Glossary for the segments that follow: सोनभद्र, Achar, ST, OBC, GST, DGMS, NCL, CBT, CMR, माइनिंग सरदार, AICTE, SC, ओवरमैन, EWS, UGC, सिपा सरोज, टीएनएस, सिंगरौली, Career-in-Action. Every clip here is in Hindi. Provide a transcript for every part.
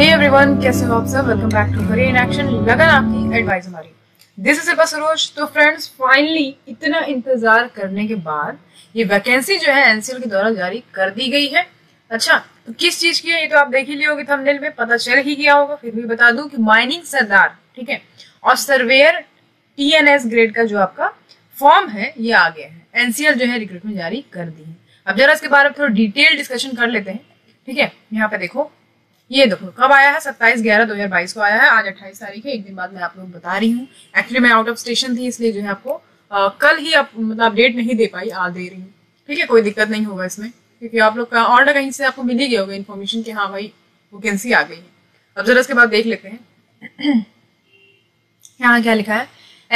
हे एवरीवन, कैसे हो आप सब। Welcome back to career in action. लगन आपकी, एडवाइस हमारी। This is सिपा सरोज। तो फ्रेंड्स, फाइनली इतना इंतजार करने के बाद ये वैकेंसी जो है एनसीएल के द्वारा जारी कर दी गई है। अच्छा, तो किस चीज की है ये तो आप देख ही लिए होगी, थंबनेल में पता चल ही गया होगा, फिर भी बता दूं कि माइनिंग सरदार, ठीक है, और सर्वेयर टीएनएस ग्रेड का जो आपका फॉर्म है ये आ गया है। एनसीएल जो है रिक्रूटमेंट जारी कर दी है। अब जरा इसके बारे में थोड़ा डिटेल डिस्कशन कर लेते हैं, ठीक है। यहाँ पे देखो, ये देखो कब आया है, 27/11/2022 को आया है। आज 28 तारीख है, एक दिन बाद मैं आप लोग बता रही हूँ। एक्चुअली मैं आउट ऑफ स्टेशन थी, इसलिए जो है आपको कल ही मतलब अपडेट नहीं दे पाई, आज दे रही हूँ, ठीक है। कोई दिक्कत नहीं होगा इसमें, क्योंकि आप लोग का ऑर्डर कहीं से आपको मिल ही गया होगा इन्फॉर्मेशन कि हाँ भाई वैकेंसी आ गई है। अब जरा इसके बाद देख लेते हैं यहाँ क्या लिखा है।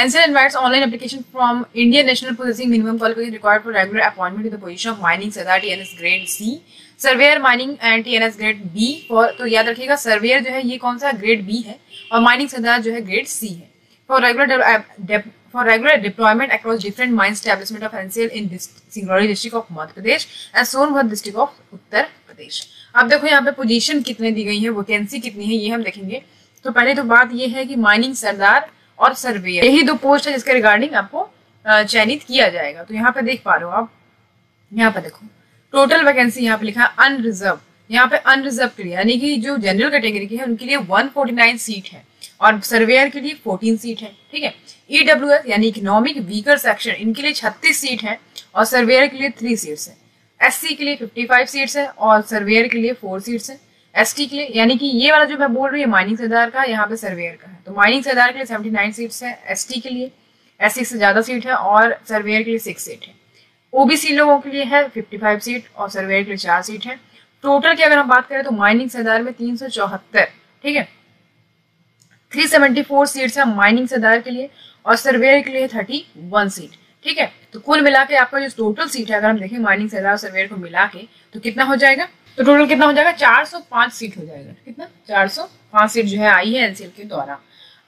NCL invites online application from Indian national possessing minimum qualification required for regular appointment in the position of माइनिंग सरदार टीएनएस grade C, surveyor mining and टीएनएस grade B. For, तो याद रखिएगा सर्वेयर जो है ये कौन सा ग्रेड बी है और माइनिंग सरदार जो है ग्रेड सी है। For regular deployment across different mine establishment of NCL in सिंगरौली district of Madhya Pradesh and सोनभद्र district of Uttar Pradesh. अब देखो यहाँ पे पोजीशन कितने दी गई है, वैकेंसी कितनी है, ये हम देखेंगे। तो पहले तो बात ये है कि माइनिंग सरदार और सर्वेयर, यही दो पोस्ट है जिसके रिगार्डिंग आपको चयनित किया जाएगा। तो यहाँ पे देख पा रहे हो आप, यहाँ पे देखो टोटल वैकेंसी यहाँ पे लिखा है अनरिजर्व। यहाँ पे अनरिजर्व के लिए यानी कि जो जनरल कैटेगरी के हैं उनके लिए 149 सीट है और सर्वेयर के लिए 14 सीट है, ठीक है। ईडब्ल्यूएस यानी इकोनॉमिक वीकर सेक्शन, इनके लिए 36 सीट है और सर्वेयर के लिए 3 सीट्स है। एससी के लिए 55 सीट्स है और सर्वेयर के लिए 4 सीट्स है। एसटी के लिए, यानी कि ये वाला जो मैं बोल रही हूँ माइनिंग सरदार का, यहाँ पे सर्वेयर का है, तो माइनिंग सरदार के लिए 79 सीट्स है, एसटी के लिए 80 से ज्यादा सीट है और सर्वेयर के लिए 6 सीट है। ओबीसी लोगों के लिए है 55 सीट और सर्वेयर के लिए 4 सीट है। टोटल की अगर हम बात करें तो माइनिंग सरदार में 374, ठीक है, 374 सीट्स है माइनिंग सरदार के लिए और सर्वेयर के लिए 31 सीट, ठीक है। तो कुल मिला के आपका जो टोटल सीट है, अगर हम देखें माइनिंग सरदार और सर्वेयर को मिला के, तो कितना हो जाएगा, तो टोटल कितना हो जाएगा, 405 सीट हो जाएगा। कितना, 405 सीट जो है आई है एनसीएल के द्वारा।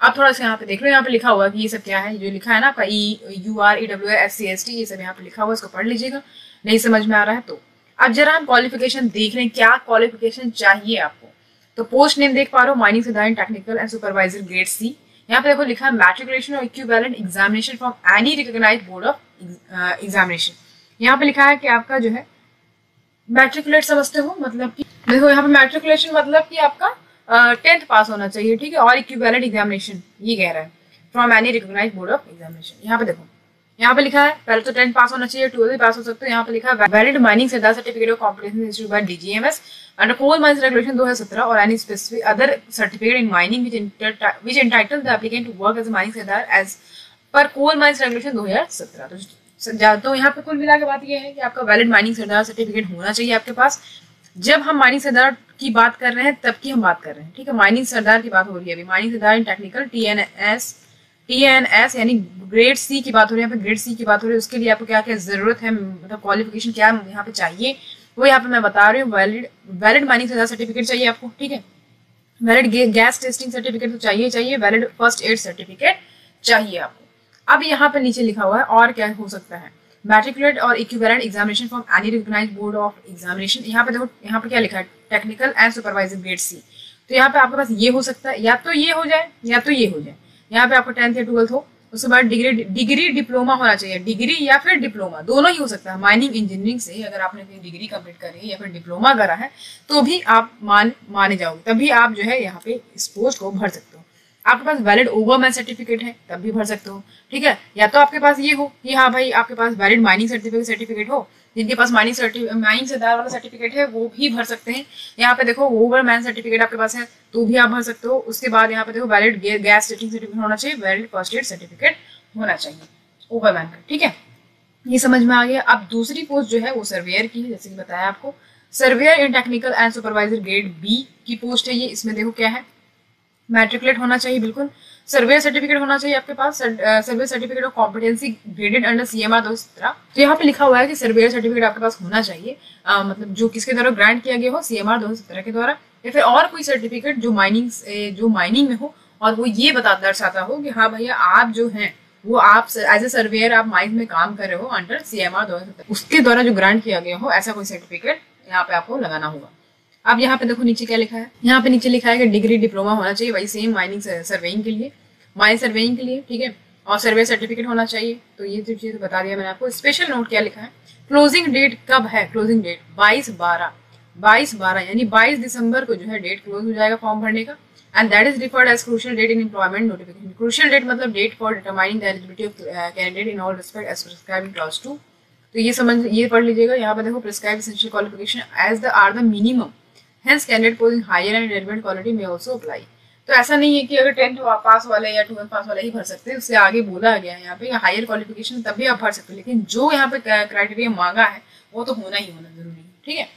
आप थोड़ा सा यहाँ पे देख लो, यहाँ पे लिखा हुआ कि ये सब क्या है, जो लिखा है ना आपका EUR EWS SC ST, ये सब यहाँ पे लिखा हुआ, इसको पढ़ लीजिएगा नहीं समझ में आ रहा है तो। अब जरा हम क्वालिफिकेशन देख लें, क्या क्वालिफिकेशन चाहिए आपको। तो पोस्ट नेम देख पा रहे हो, माइनिंग सरदार technical and supervisor grade C. यहाँ पे देखो लिखा है मैट्रिकुलेशन और equivalent examination from any recognised board of examination. यहाँ पे लिखा है कि आपका जो है मैट्रिकुलेट, समझते हो मतलब कि देखो यहाँ पे मैट्रिकुलेशन मतलब कि आपका 10th पास होना चाहिए, ठीक है, और इक्विवेलेंट एग्जामिनेशन ये कह रहा है from any recognised board of examination. यहाँ पे देखो, यहाँ पे लिखा है पहले तो 10th पास होना चाहिए, 12th पास हो सकते हो। यहाँ पे लिखा है valid माइनिंग सरदार certificate of competition issued by DGMS under coal mines regulation 2017 और any specific other certificate in mining which entitle the applicant to work as माइनिंग सरदार as per coal mines regulation 2017। तो यहाँ पे कुल मिला के बात ये है कि आपका वैलिड माइनिंग सरदार सर्टिफिकेट होना चाहिए आपके पास। जब हम माइनिंग सरदार की बात कर रहे हैं तब की हम बात कर रहे हैं, ठीक है, माइनिंग सरदार की बात हो रही है अभी। माइनिंग सरदार इन टेक्निकल टीएनएस यानी ग्रेड सी की बात हो रही है, यहाँ पे ग्रेड सी की बात हो रही है। उसके लिए आपको क्या क्या जरूरत है, मतलब क्वालिफिकेशन क्या यहाँ पे चाहिए, वो यहाँ पे मैं बता रही हूँ। वैलिड माइनिंग सरदार सर्टिफिकेट चाहिए आपको, ठीक है, वैलिड गैस टेस्टिंग सर्टिफिकेट तो चाहिए, वैलिड फर्स्ट एड सर्टिफिकेट चाहिए आपको। अब यहाँ पे नीचे लिखा हुआ है और क्या हो सकता है, मैट्रिकुलेट और equivalent examination from any recognised board of examination. यहाँ पे देखो, यहाँ पे क्या लिखा है, technical and supervisor grade C. तो यहाँ पे आपके पास ये हो सकता है, या तो ये हो जाए या तो ये हो जाए। यहाँ पे आपको 10th या 12th हो, उसके बाद डिग्री डिप्लोमा होना चाहिए, डिग्री या फिर डिप्लोमा दोनों ही हो सकता है। माइनिंग इंजीनियरिंग से अगर आपने कोई डिग्री कम्प्लीट करी या फिर डिप्लोमा करा है तो भी आप माने जाओगे, तभी आप जो है यहाँ पे इस पोस्ट को भर सकते हो। आपके पास वैलिड ओवरमैन सर्टिफिकेट है तब भी भर सकते हो, ठीक है। या तो आपके पास ये हो कि हाँ भाई आपके पास वैलिड माइनिंग सर्टिफिकेट हो, जिनके पास माइनिंग सरदार वाला सर्टिफिकेट है वो भी भर सकते हैं। यहाँ पे देखो ओवरमैन सर्टिफिकेट आपके पास है तो भी आप भर सकते हो। उसके बाद यहाँ पे देखो वैलिड गैस टेस्टिंग सर्टिफिकेट होना चाहिए, वैलिड फर्स्ट एड सर्टिफिकेट होना चाहिए ओवरमैन का, ठीक है, ये समझ में आ गया। अब दूसरी पोस्ट जो है वो सर्वेयर की है, जैसे कि बताया आपको, surveyor in technical and supervisor grade B की पोस्ट है ये। इसमें देखो क्या है, मैट्रिकुलेट होना चाहिए बिल्कुल, सर्वे सर्टिफिकेट होना चाहिए आपके पास, survey certificate of competency graded under CMR 2017। तो यहाँ पे लिखा हुआ है कि सर्वे सर्टिफिकेट आपके पास होना चाहिए, मतलब जो किसके द्वारा ग्रांट किया गया हो, सीएमआर 2017 के द्वारा, या फिर और कोई सर्टिफिकेट जो माइनिंग में हो और वो ये दर्शाता हो कि हाँ भैया आप जो है वो आप एज ए सर्वेयर आप माइंस में काम कर रहे हो अंडर सीएमआर 2017, उसके द्वारा जो ग्रांट किया गया हो, ऐसा कोई सर्टिफिकेट यहाँ पे आपको लगाना होगा। अब यहाँ पे देखो नीचे क्या लिखा है, यहाँ पे नीचे लिखा है कि डिग्री डिप्लोमा होना चाहिए, वही सेम माइनिंग सर्वेइंग के लिए, माइन सर्वेइंग के लिए, ठीक है, और सर्वे सर्टिफिकेट होना चाहिए। तो ये जो चीज़ बता दिया मैंने आपको। स्पेशल नोट क्या लिखा है, क्लोजिंग डेट कब है, क्लोजिंग डेट 22/12 यानी 22 दिसंबर को जो है डेट क्लोज हो जाएगा फॉर्म भरने का। And that is referred as crucial date in employment notification. Crucial date मतलब date for determining the eligibility of candidate in all respect as prescribe in clause 2। तो ये समझ, ये पढ़ लीजिएगा। यहाँ पर देखो prescribe essential qualification as the are the minimum, hence candidate posing higher and relevant quality में ऑल्सो अप्लाई। तो ऐसा नहीं है कि अगर 10th पास वाला या 12th पास वाला ही भर सकते हैं, उससे आगे बोला गया है यहाँ पे हायर क्वालिफिकेशन तब भी आप भर सकते हैं, लेकिन जो यहाँ पे क्राइटेरिया मांगा है वो तो होना ही होना जरूरी है, ठीक है।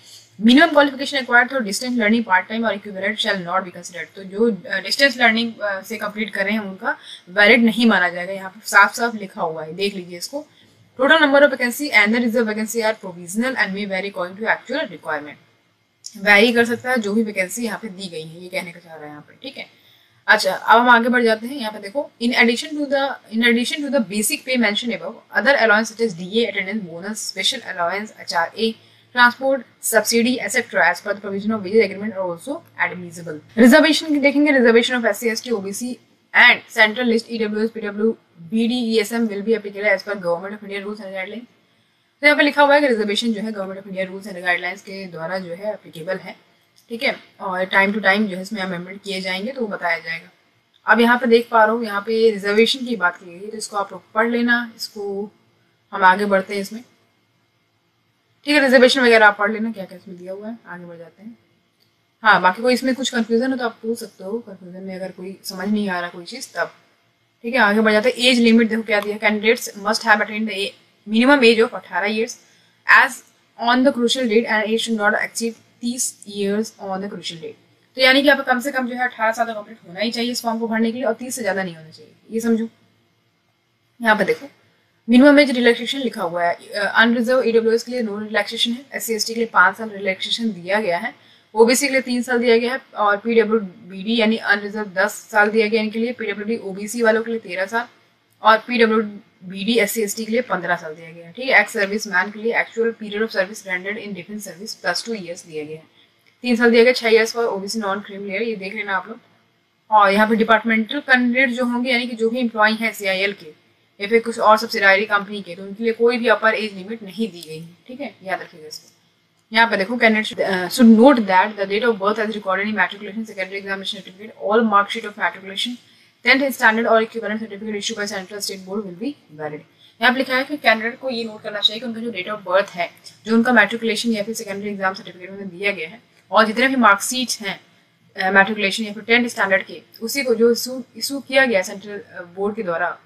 Minimum qualification acquired through distance learning part time और equivalent shall not be considered. तो जो डिस्टेंस लर्निंग से कंप्लीट करें उनका वैलिड नहीं माना जाएगा, यहाँ पे साफ साफ लिखा हुआ है, देख लीजिए इसको। Total number of vacancy and the reserve vacancy are provisional and may vary according to actual requirement. Vary कर सकता है जो भी वैकेंसी यहाँ पे दी गई है, ये कहने का चाह रहा है यहाँ पे, ठीक है। अच्छा, अब हम आगे बढ़ जाते हैं। यहाँ पे देखो, in addition to the basic pay mention above, other allowance such as DA, attendance bonus, special allowance, HRA, transport subsidy et cetera as per the provision of wages agreement are also admissible. Reservation की देखेंगे, reservation of SC ST OBC and central list EWS PWD ESM will be applicable as per government of India rules and guidelines. तो यहाँ पे लिखा हुआ है कि रिजर्वेशन जो है government of India rules and guidelines के द्वारा जो है एप्लीकेबल है, ठीक है, और टाइम टू टाइम जो है इसमें अमेंडमेंट किए जाएंगे तो वो बताया जाएगा। अब यहाँ पे देख पा रहा हूँ, यहाँ पे रिजर्वेशन की बात की गई है, तो इसको आप लोग पढ़ लेना, इसको हम आगे बढ़ते हैं इसमें, ठीक है। रिजर्वेशन वगैरह आप पढ़ लेना क्या क्या इसमें दिया हुआ है, आगे बढ़ जाते हैं। हाँ, बाकी कोई इसमें कुछ कन्फ्यूजन हो तो आप पूछ सकते हो, कन्फ्यूजन में अगर कोई समझ नहीं आ रहा कोई चीज़ तब, ठीक है। आगे बढ़ जाते हैं। एज लिमिट देखो क्या दिया, candidates must have attend the minimum age of 18 years age on the crucial date and age should not exceed 30 years on the crucial date. तो यानी कि आपको कम से कम जो है 18 साल का कंप्लीट होना ही चाहिए इस फॉर्म को भरने के लिए, और 30 से ज्यादा नहीं होना चाहिए, ये समझो। यहाँ पे देखो मिनिमम एज रिलैक्सेशन लिखा हुआ है, अनरिजर्व ईडब्ल्यूएस के लिए नो रिलैक्सेशन है, एससी एसटी के लिए 5 साल रिलैक्सेशन दिया गया है, ओबीसी के लिए 3 साल दिया गया है, और पीडब्ल्यूडी यानी अनरिजर्व 10 साल दिया गया इनके लिए, पीडब्ल्यूडी ओबीसी वालों के लिए 13 साल और पीडब्ल्यूडी एससी एसटी के लिए 15 साल दिया गया है, ठीक है। एक्स सर्विस मैन के लिए actual period of service rendered in defence service +2 years दिया गया है, 3 साल दिया गया, 6 years for OBC non cream layer, ये देख लेना आप लोग। और यहाँ पे डिपार्टमेंटल कैंडिडेट जो होंगे यानी कि जो भी एम्प्लॉय हैं सीआईएल के या फिर कुछ और सब्सिडायरी कंपनी के, तो उनके लिए कोई भी अपर एज लिमिट नहीं दी गई है, ठीक है, याद रखिएगा इसको। यहाँ पे देखो candidate should note that the date of birth as recorded in matriculation secondary examination certificate, all marksheet of matriculation, 10th standard और equivalent certificate issue by central state board will be valid. यहाँ पर लिखा है कि कैंडिडेट को ये नोट करना चाहिए कि उनका जो डेट ऑफ बर्थ है, जो उनका मैट्रिकुलेशन या फिर सेकेंडरी एग्जाम सर्टिफिकेट में दिया गया है, और जितने भी मार्कशीट हैं मैट्रिकुलेशन या फिर 10th स्टैंडर्ड के, उसी को जो इशू किया गया सेंट्रल बोर्ड के द्वारा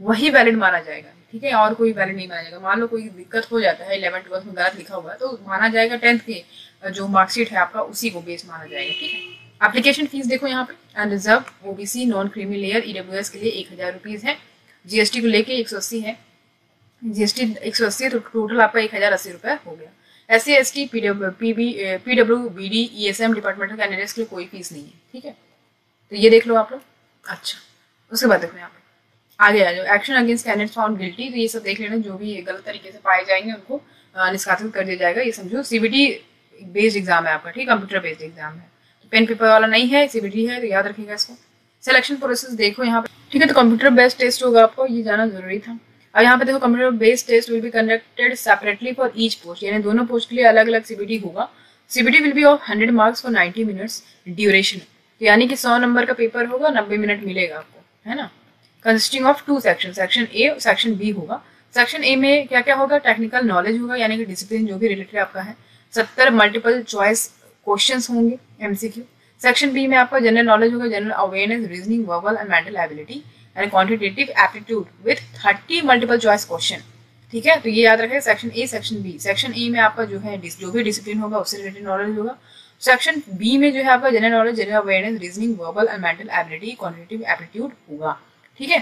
वही वैलिड माना जाएगा, ठीक है, और कोई वैलिड नहीं माना जाएगा। मान लो कोई दिक्कत हो जाता है 11th-12th में गलत लिखा हुआ है, तो माना जाएगा 10th के जो मार्कशीट है आपका उसी को बेस माना जाएगा, ठीक है। एप्लीकेशन फीस देखो यहाँ पे, unreserve OBC non creamy layer EWS के लिए 1000 रुपीज़ है, जीएसटी को लेके 180 है, जीएसटी 180 है, तो टोटल आपका 1080 रुपये हो गया। SC ST PWBD ESM departmental candidates के लिए कोई फीस नहीं है, ठीक है, तो ये देख लो आप लोग। अच्छा, उसके बाद देखो यहाँ पे आगे आ जाओ, action against candidates found guilty, तो ये सब देख लेना, जो भी गलत तरीके से पाए जाएंगे उनको निष्कासित कर दिया जाएगा, ये समझो। सीबीटी बेस्ड एग्जाम है आपका, ठीक, कंप्यूटर बेस्ड एग्जाम है, पेन पेपर वाला नहीं है, सीबीटी है, तो याद रखिएगा इसको। सिलेक्शन प्रोसेस देखो यहाँ पे, ठीक है, तो कंप्यूटर बेस्ड टेस्ट होगा आपको, ये जाना जरूरी था। अब यहाँ पे देखो computer based test will be conducted separately for each post, यानी दोनों पोस्ट के लिए अलग अलग सीबीटी होगा। CBT will be of 100 marks for 90 minutes duration, तो यानी कि 100 नंबर का पेपर होगा, 90 मिनट मिलेगा आपको, है ना। Consisting of 2 section, section A section B होगा। सेक्शन ए में क्या क्या होगा, टेक्निकल नॉलेज होगा, यानी कि डिसिप्लिन जो भी रिलेटेड आपका है, 70 मल्टीपल चॉइस क्वेश्चंस होंगे एमसीक्यू। सेक्शन बी में आपका जनरल नॉलेज होगा, general awareness, reasoning, verbal and mental ability and quantitative aptitude with 30 multiple choice question, ठीक है, तो ये याद रखें section A section B. Section A में आपका जो है जो भी डिसिप्लिन होगा उससे रिलेटेड नॉलेज होगा। सेक्शन बी में जो है आपका general knowledge, general awareness, reasoning, verbal and mental ability, quantitative aptitude होगा, ठीक है।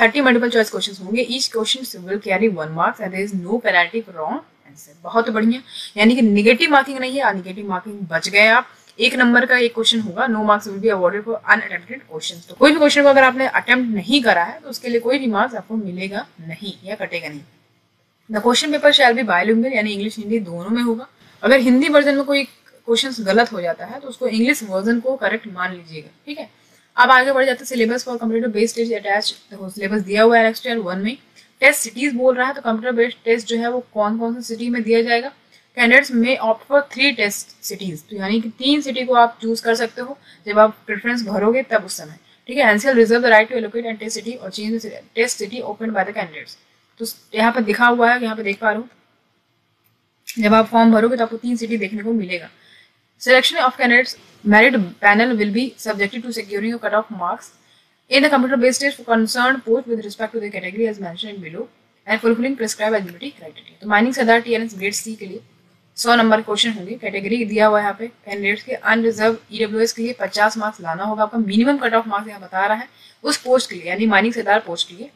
30 मल्टीपल चॉइस क्वेश्चन होंगे, each question will carry 1 mark and there is no penalty for wrong answer, बहुत बढ़िया, यानी कि नेगेटिव मार्किंग नहीं है, नेगेटिव मार्किंग बच गए आप। 1 नंबर का एक क्वेश्चन होगा, 9 marks will be awarded for unattempted questions, तो कोई भी क्वेश्चन को अगर आपने अटेम्प्ट नहीं करा है तो उसके लिए कोई भी मार्क्स आपको मिलेगा नहीं या कटेगा नहीं। The question paper shall be bilingual, यानी इंग्लिश हिंदी दोनों में होगा। अगर हिंदी वर्जन में कोई क्वेश्चन गलत हो जाता है तो उसको इंग्लिश वर्जन को करेक्ट मान लीजिएगा, ठीक है। अब आगे बढ़ जाते हैं, syllabus for computer based test attach, देखो सिलेबस दिया हुआ है नेक्स्ट ईयर 1 में। टेस्ट सिटीज बोल रहा है तो कंप्यूटर बेस्ड टेस्ट जो है वो कौन कौन से सिटी में दिया जाएगा। कैंडिडेट्स में ऑप्ट फॉर 3 टेस्ट सिटीज, तो यानी कि 3 सिटी को आप चूज कर सकते हो जब आप प्रेफरेंस भरोगे तब उस समय, ठीक है। NCL reserve the right to allocate and test city और change the test city open by the candidates. तो यहाँ पर दिखा हुआ है, यहाँ पर देख पा रहा हूँ, जब आप फॉर्म भरोगे तो आपको 3 सिटी देखने को मिलेगा। Selection of candidates merit panel will be subjected to securing cut off marks in the computer based test for concerned post with respect to the category as mentioned below and fulfilling prescribed eligibility criteria। तो माइनिंग से आधार TNS ग्रेड C के लिए 100 नंबर क्वेश्चन होंगे। कैटेगरी दिया हुआ है यहाँ पे कैंडिडेट्स के, अनरिजर्व EWS के लिए 50 मार्क्स लाना होगा। आपका मिनिमम कट ऑफ मार्क्स यहाँ बता रहा है उस पोस्ट के लिए, यानी माइनिंग से आधार पोस्ट के लिए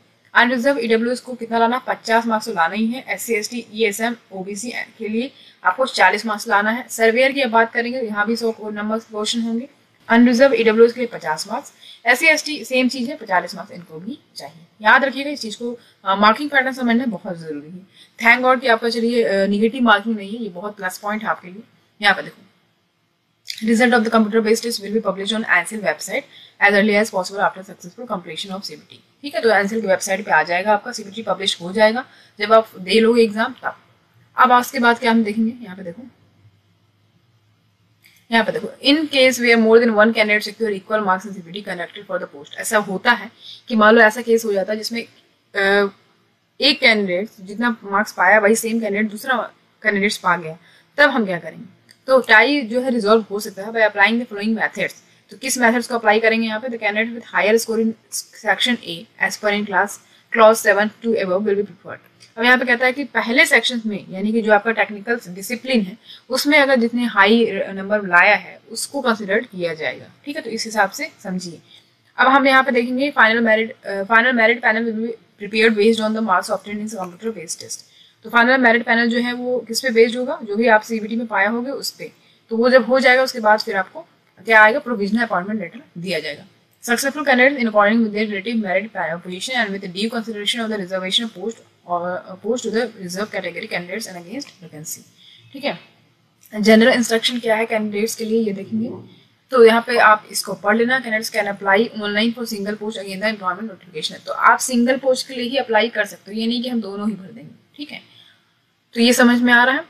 अनरिजर्व EWS को कितना लाना, 50 मार्क्स लाना ही है। SC ST ESM OBC के लिए आपको 40 मार्क्स लाना है। सर्वेयर की बात करेंगे यहाँ भी 100 नंबर क्वेश्चन होंगे, अनरिजर्व EWS के लिए 50 मार्क्स, SC ST सेम चीज़ है, 50 मार्क्स इनको भी चाहिए। याद रखिएगा इस चीज़ को, मार्किंग पैटर्न समझना बहुत ज़रूरी है। थैंक गॉड कि आपका चलिए निगेटिव मार्किंग नहीं है, ये बहुत प्लस पॉइंट है आपके लिए। यहाँ पर देखो, result of the computer based test will be publish on NCL website as early as possible after successful completion of CBT, ठीक है। तो एनसीएल की वेबसाइट पर आ जाएगा आपका, CBT पब्लिश हो जाएगा जब आप दे लोगे एग्जाम तब। अब उसके बाद क्या हम देखेंगे, यहाँ पर देखो, यहाँ पे देखो, in case where more than one candidate secure equal marks in CBT conducted for the post. ऐसा होता है कि मान लो ऐसा केस हो जाता है जिसमें एक कैंडिडेट जितना मार्क्स पाया वही सेम कैंडिडेट दूसरा कैंडिडेट्स पा गया, तब हम क्या करेंगे। तो टाई जो है रिजॉल्व हो सकता है by applying the following methods. तो किस मेथड्स को अप्लाई करेंगे यहाँ पे, the candidate with higher score in section A as per in clause 7 to above will be preferred. अब यहाँ पे कहता है कि पहले सेक्शन में, यानी कि जो आपका टेक्निकल डिसिप्लिन है उसमें अगर जितने हाई नंबर लाया है उसको कंसिडर किया जाएगा, ठीक है। तो इस हिसाब से समझिए। अब हम यहाँ पे देखेंगे final merit panel will be prepared based on the marks obtained in computer based test. तो फाइनल मेरिट पैनल जो है वो किस पे बेस्ड होगा, जो भी आप CBT में पाया होगा उस पर। तो वो जब हो जाएगा उसके बाद फिर आपको क्या आएगा, प्रोविजनल अपॉइंटमेंट लेटर दिया जाएगा। Successful candidates in according with their relative merit position and with the due consideration of the reservation post or post to the reserved category candidates and against vacancy, ठीक है। जनरल इंस्ट्रक्शन क्या है कैंडिडेट्स के लिए ये देखेंगे, तो यहाँ पे आप इसको पढ़ लेना। Candidates can apply online for single post again the employment notification. तो आप सिंगल पोस्ट के लिए ही अप्लाई कर सकते हो, ये नहीं कि हम दोनों ही भर देंगे, ठीक है। तो ये समझ में आ रहा है।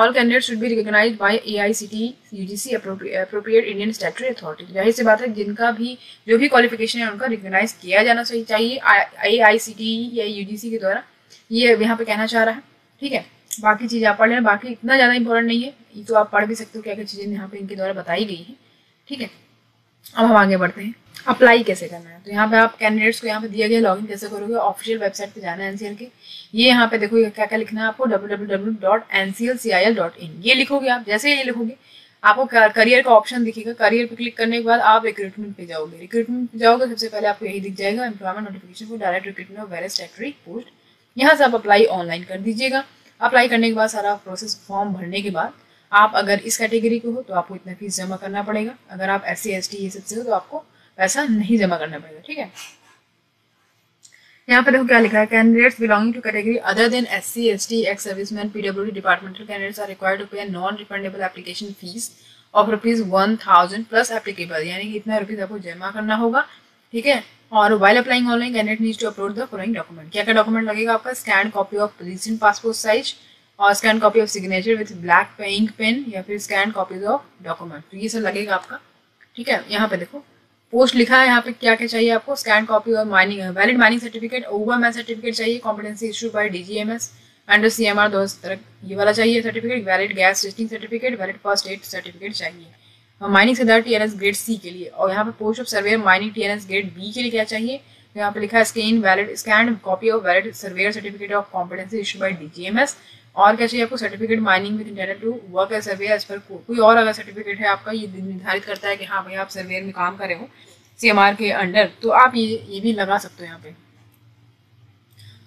All candidate should be recognise by AICTE UGC appropriate Indian statutory authority. जाहिर सी बात है जिनका भी जो भी क्वालिफिकेशन है उनका रिकग्नाइज किया जाना चाहिए AICTE या UGC के द्वारा, ये यहाँ पे कहना चाह रहा है, ठीक है। बाकी चीज़ आप पढ़ लेना, बाकी इतना ज़्यादा इंपॉर्टेंट नहीं है, तो आप पढ़ भी सकते हो क्या क्या चीज़ें यहाँ पे इनके द्वारा बताई गई है, ठीक है। अब हम आगे बढ़ते हैं, अप्लाई कैसे करना है। तो यहाँ पे आप कैंडिडेट्स को यहाँ पे दिया गया लॉगिन कैसे करोगे, ऑफिशियल वेबसाइट पे जाना है NCL के। ये यहाँ पे देखो क्या क्या लिखना है आपको, www.nclcil.in ये लिखोगे आप। जैसे ये लिखोगे आपको करियर का ऑप्शन दिखेगा, करियर पे क्लिक करने के बाद आप रिक्रूटमेंट पे जाओगे। रिक्रूटमेंट पे जाओगे सबसे पहले आपको यही दिख जाएगा, employment notification for direct recruitment of various statutory post. यहाँ से आप अप्लाई ऑनलाइन कर दीजिएगा। अप्लाई करने के बाद सारा प्रोसेस, फॉर्म भरने के बाद आप अगर इस कैटेगरी को हो तो आपको इतना फीस जमा करना पड़ेगा, अगर आप SC ST ये सबसे हो तो आपको पैसा नहीं जमा करना पड़ेगा, ठीक है। यहाँ पे देखो क्या लिखा है, candidates belonging to category other than SC ST ex serviceman PWD departmental candidates are required to pay non refundable application fees of ₹1000 plus applicable, यानी कि इतना रुपीज आपको जमा करना होगा, ठीक है। और while applying online candidate needs to upload the following document. क्या क्या डॉक्यूमेंट लगेगा आपका, scan copy of recent passport size और scan copy of signature with black ink pen या फिर स्कैन कॉपीज ऑफ डॉक्यूमेंट, तो ये सब लगेगा आपका, ठीक है। यहाँ पे देखो पोस्ट लिखा है, यहाँ पे क्या क्या चाहिए आपको, स्कैन कॉपी और mining valid mining certificate, OMS certificate चाहिए, competency issue by DGMS under CMR 2000 ये वाला चाहिए certificate, valid gas testing certificate, valid first aid certificate चाहिए। माइनिंग से आधार TNS ग्रेड C के लिए, और यहाँ पे post of surveyor mining TNS grade B के लिए क्या चाहिए, यहाँ पे लिखा है scan copy of valid surveyor certificate of competency issue by DGMS। और क्या चाहिए आपको, certificate mining with intent to work as surveyor as per कोई और अगर सर्टिफिकेट है आपका, ये निर्धारित करता है कि हाँ भाई आप सर्वेयर में काम कर रहे हो CMR के अंडर, तो आप ये भी लगा सकते हो यहाँ पे।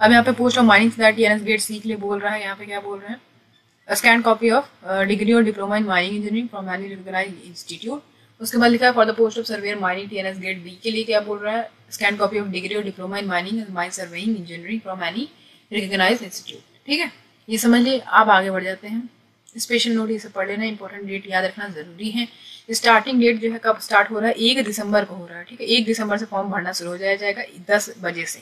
अब यहाँ पे पोस्ट ऑफ माइनिंग से TNS ग्रेड C के लिए बोल रहा है, यहाँ पे क्या बोल रहे हैं, स्कैन कॉपी ऑफ डिग्री और diploma in mining engineering from any recognised institute. उसके बाद लिखा है for the post of surveyor mining TNS grade B के लिए क्या बोल रहा है, स्कैन कॉपी ऑफ डिग्री और diploma in mining and mine surveying engineering from any recognised institute, ठीक है। ये समझ लिए। आप आगे बढ़ जाते हैं, स्पेशल नोट ये सब पढ़ लेना, इंपॉर्टेंट डेट याद रखना जरूरी है। स्टार्टिंग डेट जो है कब स्टार्ट हो रहा है, 1 दिसंबर को हो रहा है, ठीक है। 1 दिसंबर से फॉर्म भरना शुरू हो जाएगा 10 बजे से।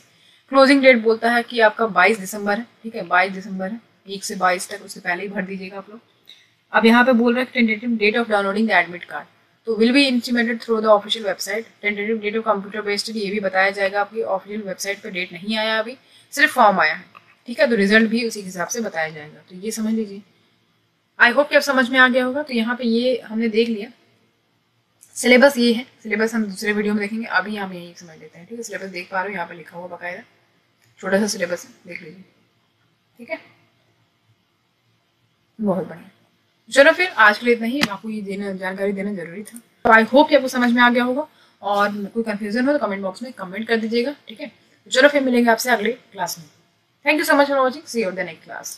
क्लोजिंग डेट बोलता है कि आपका 22 दिसंबर है, ठीक है, 22 दिसंबर है, 1 से 22 तक, उससे पहले ही भर दीजिएगा आप लोग। अब यहाँ पे बोल रहा है tentative date of downloading the admit card, तो will be intimated through the official website. Tentative date of computer based ये भी बताया जाएगा, आपकी ऑफिशियल वेबसाइट पर डेट नहीं आया, अभी सिर्फ फॉर्म आया है, ठीक है, तो रिजल्ट भी उसी के हिसाब से बताया जाएगा। तो ये समझ लीजिए, आई होप कि आप समझ में आ गया होगा। तो यहाँ पे ये हमने देख लिया, सिलेबस ये है, सिलेबस हम दूसरे वीडियो में देखेंगे, अभी हम यही समझ लेते हैं, ठीक है। सिलेबस देख पा रहे हो, यहाँ पे लिखा हुआ बकायदा छोटा सा सिलेबस है, देख लीजिए, ठीक है, बहुत बढ़िया। चलो फिर आज के लिए इतना ही, आपको ये जानकारी देना जरूरी था। तो आई होप कि आपको समझ में आ गया होगा, और कोई कंफ्यूजन हो तो कमेंट बॉक्स में कमेंट कर दीजिएगा, ठीक है। चलो फिर मिलेंगे आपसे अगले क्लास में। Thank you so much for watching, see you in the next class.